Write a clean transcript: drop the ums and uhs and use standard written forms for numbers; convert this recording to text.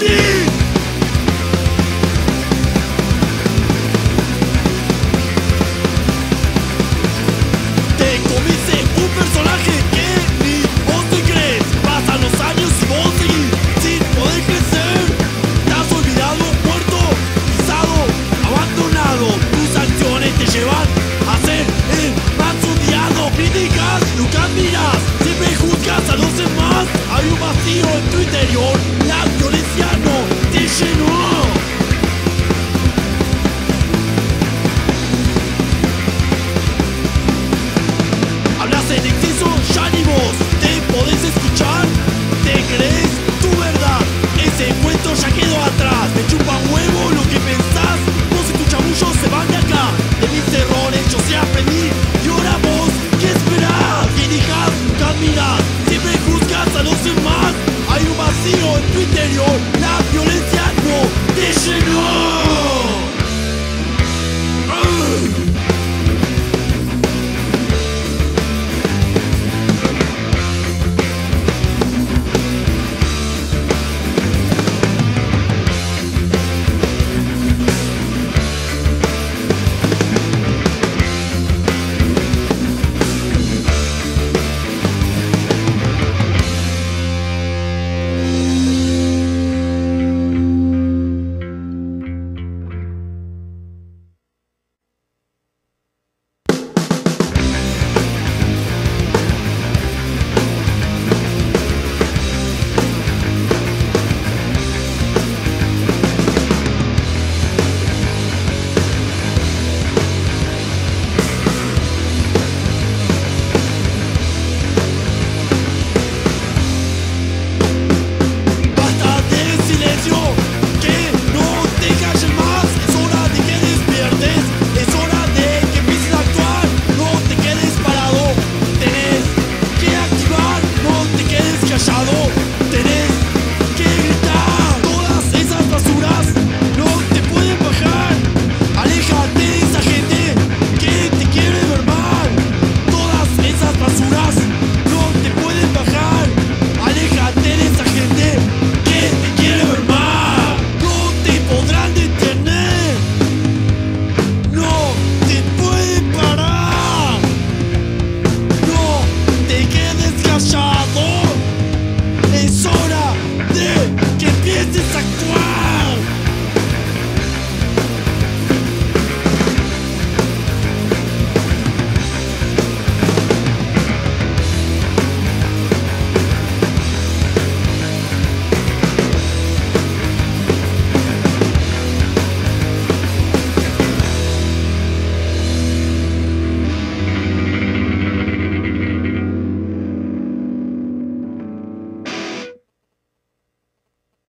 ti.